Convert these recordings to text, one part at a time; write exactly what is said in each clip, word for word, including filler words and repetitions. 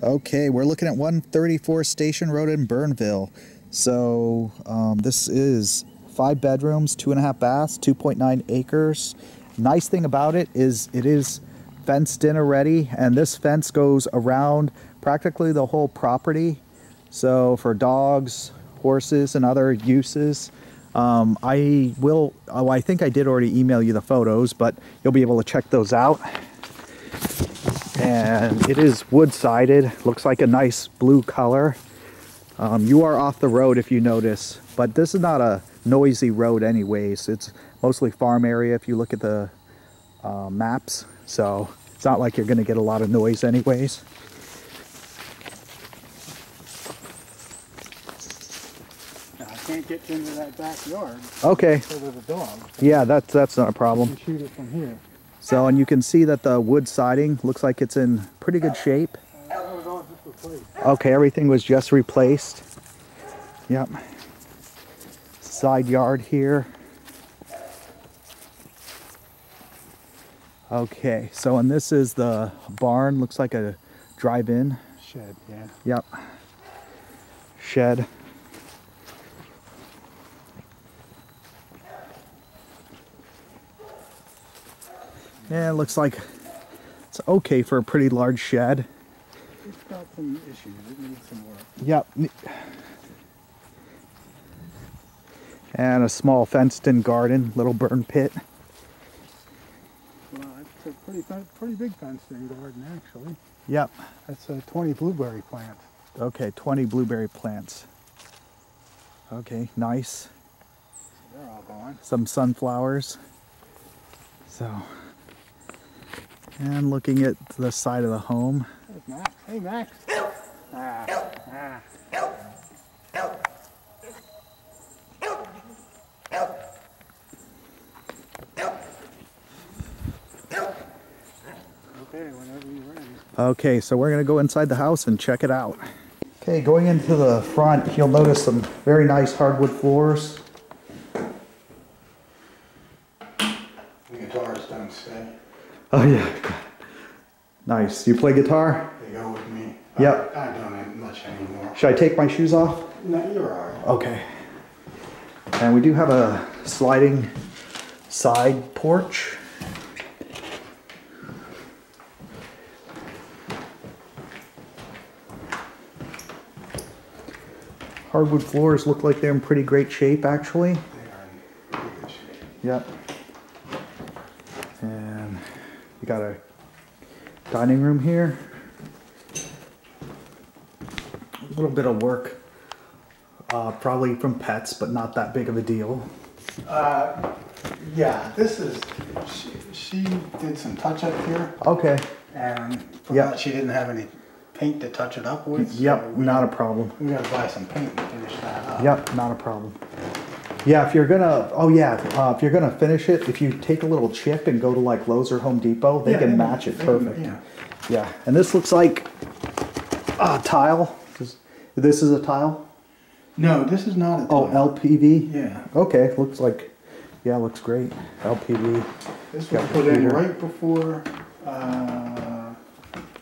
Okay, we're looking at one thirty-four Station Road in Bernville. So um, this is five bedrooms, two and a half baths, two point nine acres. Nice thing about it is it is fenced in already, and this fence goes around practically the whole property. So for dogs, horses, and other uses. Um, I will, oh, I think I did already email you the photos, but you'll be able to check those out. And it is wood-sided, looks like a nice blue color. Um, you are off the road if you notice, but this is not a noisy road anyways. It's mostly farm area if you look at the uh, maps, so it's not like you're going to get a lot of noise anyways. Can't get into that backyard. Okay. Because of the dog. Yeah, that's that's not a problem. You can shoot it from here. So, and you can see that the wood siding looks like it's in pretty good shape. Uh, that was all just replaced. Okay, everything was just replaced. Yep. Side yard here. Okay, so and this is the barn. Looks like a drive-in. Shed, yeah. Yep. Shed. Yeah, it looks like it's okay for a pretty large shed. It's got some issues. It needs some work. Yep. And a small fenced-in garden, little burn pit. Well, it's a pretty, pretty big fenced-in garden, actually. Yep. That's uh, twenty blueberry plants. Okay, twenty blueberry plants. Okay, nice. They're all gone. Some sunflowers. So... and looking at the side of the home. There's Max. Hey, Max. Ah, ah. Okay, whenever you're ready. Okay, so we're going to go inside the house and check it out. Okay, going into the front, you'll notice some very nice hardwood floors. Oh yeah, nice. You play guitar? They go with me. Yep. I, I don't much anymore. Should I take my shoes off? No, you're all right. Okay. And we do have a sliding side porch. Hardwood floors look like they're in pretty great shape, actually. They are in pretty good shape. Yep. And you got a dining room here. A little bit of work, uh, probably from pets, but not that big of a deal. Uh, yeah, this is, she, she did some touch up here. Okay. And yep. She didn't have any paint to touch it up with. Yep, so we, not a problem. We gotta buy some paint and finish that up. Yep, not a problem. Yeah, if you're gonna, oh yeah, uh, if you're gonna finish it, if you take a little chip and go to like Lowe's or Home Depot, they yeah, can they match can, it perfect. Can, yeah. Yeah, and this looks like a tile. This is a tile? No, this is not a tile. Oh, L P V? Yeah. Okay, looks like, yeah, looks great. L P V. This was put in right before uh,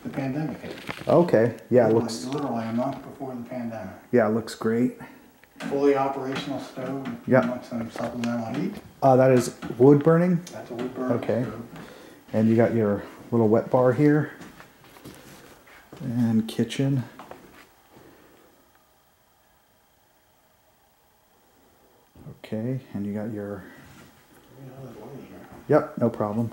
the pandemic hit. Okay, yeah, it looks. Literally a month before the pandemic. Yeah, it looks great. Fully operational stove. Yeah. Some supplemental heat. Uh, that is wood burning? That's a wood burning. Okay. Stove. And you got your little wet bar here. And kitchen. Okay. And you got your... Yep, no problem.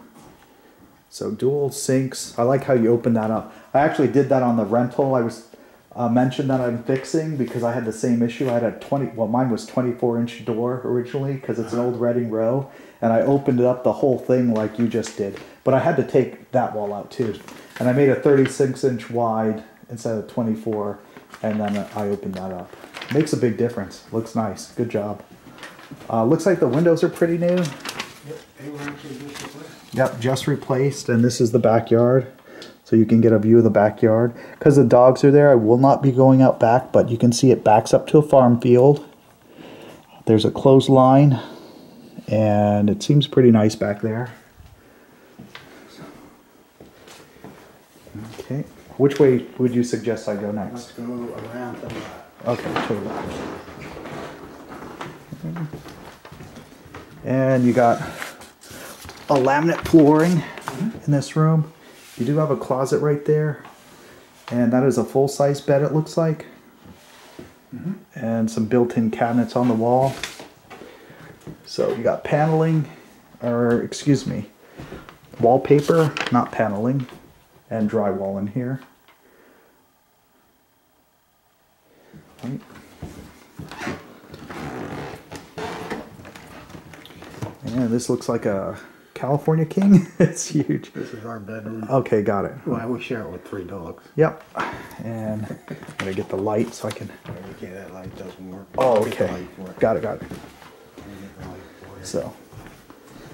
So dual sinks. I like how you open that up. I actually did that on the rental. I was... Uh, mentioned that I'm fixing because I had the same issue. I had a twenty, well mine was twenty-four inch door originally because it's an old Reading Row, and I opened it up the whole thing like you just did. But I had to take that wall out too, and I made a thirty-six inch wide instead of twenty-four, and then I opened that up. Makes a big difference. Looks nice. Good job. Uh, looks like the windows are pretty new. Yep, they were actually just replaced. Yep, just replaced, and this is the backyard. So you can get a view of the backyard. Because the dogs are there, I will not be going out back, but you can see it backs up to a farm field. There's a clothesline, and it seems pretty nice back there. Okay. Which way would you suggest I go next? Let's go around the left. Okay, to the left. And you got a laminate flooring mm-hmm. in this room. You do have a closet right there. And that is a full-size bed, it looks like. Mm-hmm. And some built-in cabinets on the wall. So you got paneling, or excuse me, wallpaper, not paneling, and drywall in here. Right. And this looks like a California King. It's huge. This is our bedroom. Okay, got it. Well, we share it with three dogs. Yep. And I'm gonna get the light so I can. Okay, that light doesn't work. Oh, okay. It. Got it. Got it. it. So,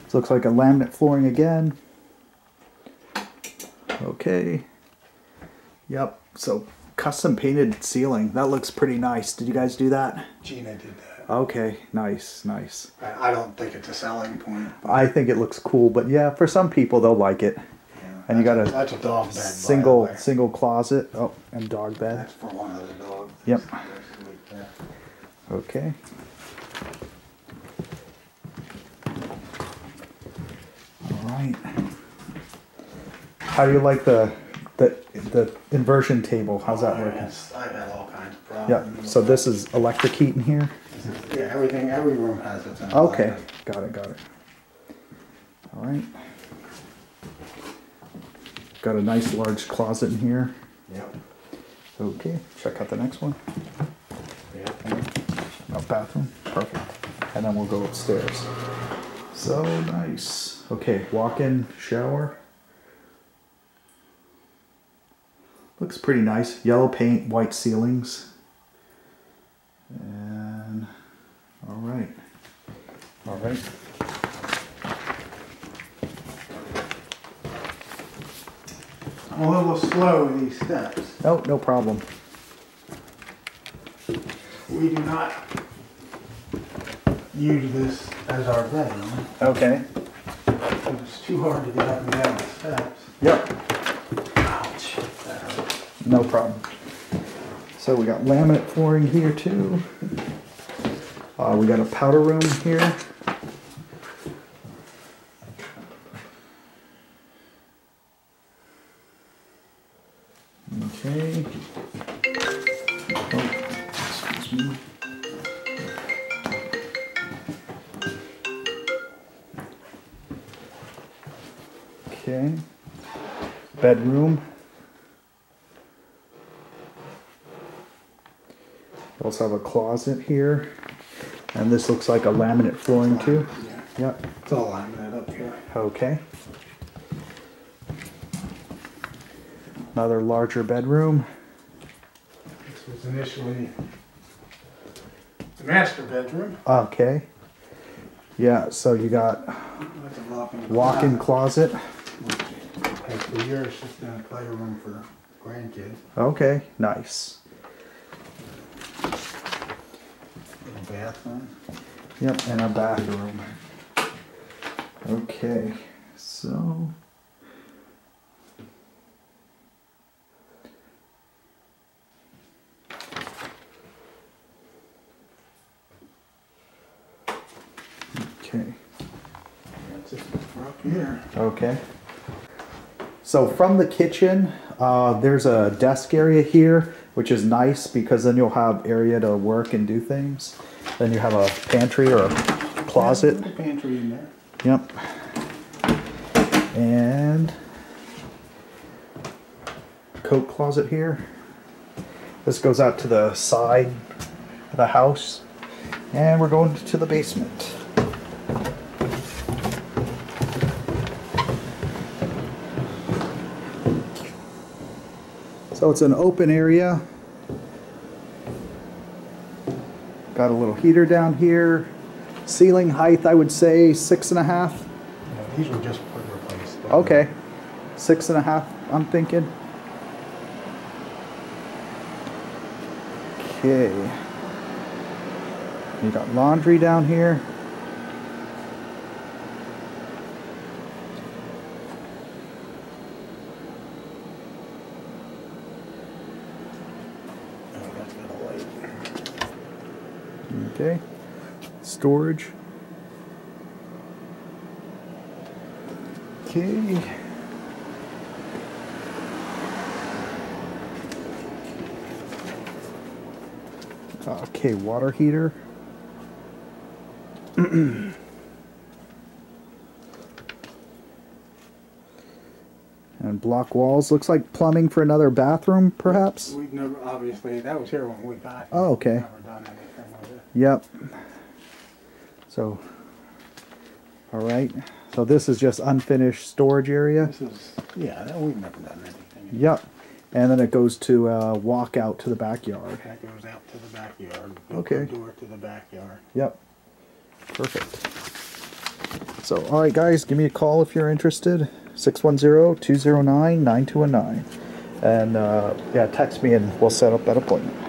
this looks like a laminate flooring again. Okay. Yep. So, custom painted ceiling. That looks pretty nice. Did you guys do that? Gina did that. Okay, nice, nice. I don't think it's a selling point. I think it looks cool, but yeah, for some people they'll like it. Yeah, and you got a, that's a dog bed, single by single closet. Oh, and dog bed. That's for one of the dogs. Yep. Okay. All right. How do you like the the the inversion table? How's that working? I've had all kinds of problems. Yeah. So this is electric heat in here. Yeah, everything, every room has its own. Okay, got it, got it. All right. Got a nice large closet in here. Yep. Okay, check out the next one. Yep. A bathroom, perfect. And then we'll go upstairs. So nice. Okay, walk-in shower. Looks pretty nice. Yellow paint, white ceilings. And all right, all right. I'm a little slow in these steps. No, no problem. We do not use this as our bedroom. Okay. It's too hard to get up and down the steps. Yep. Ouch, that hurts. No problem. So we got laminate flooring here too. Uh, we got a powder room here. Okay. Oh, excuse me. Okay. Bedroom. We also have a closet here. And this looks like a laminate flooring too. Yeah. Yep. It's all laminate up here. Okay. Another larger bedroom. This was initially the master bedroom. Okay. Yeah, so you got walk-in closet. And for years it's been a playroom for grandkids. Okay, nice. Bathroom. Yep, and a bathroom. Okay, so okay. That's it for up here. Okay. So from the kitchen, uh, there's a desk area here, which is nice because then you'll have area to work and do things. Then you have a pantry or a closet. Yeah, put the pantry in there. Yep. And coat closet here. This goes out to the side of the house. And we're going to the basement. So it's an open area. Got a little heater down here. Ceiling height, I would say six and a half. Yeah, these were just replaced. Okay, six and a half, I'm thinking. Okay. You got laundry down here. Okay, storage. Okay. Okay, water heater. And block walls. Looks like plumbing for another bathroom, perhaps? We've never, obviously, that was here when we bought it. Oh, okay. We've never done anything like that. Yep. So, all right. So this is just unfinished storage area. This is, yeah, we've never done anything. Yep. And then it goes to uh, walk out to the backyard. That goes out to the backyard. Okay. Door to the backyard. Yep. Perfect. So, all right, guys, give me a call if you're interested. six one zero, two zero nine, nine two one nine. And, uh, yeah, text me and we'll set up that appointment.